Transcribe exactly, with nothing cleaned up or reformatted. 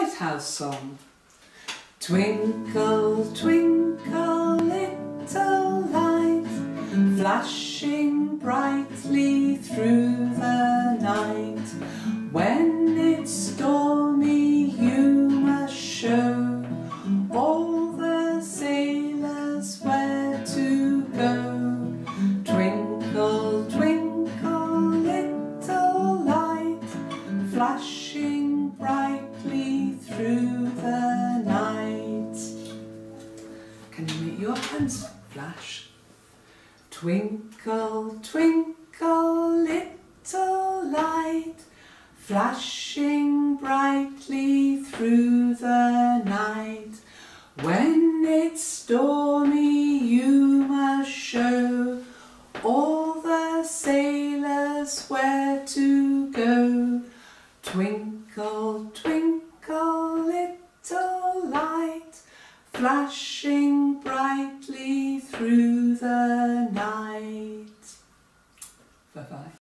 Lighthouse Song. Twinkle, twinkle, little light, flashing brightly through the night. When it's stormy, you must show all the sailors where to go. Twinkle, twinkle, little light, flashing brightly through the night. Can you make your hands flash? Twinkle, twinkle, little light, flashing brightly through the night. When it's stormy, you must show all the sailors where to go. Twinkle, twinkle, little light, flashing brightly through the night. Bye-bye.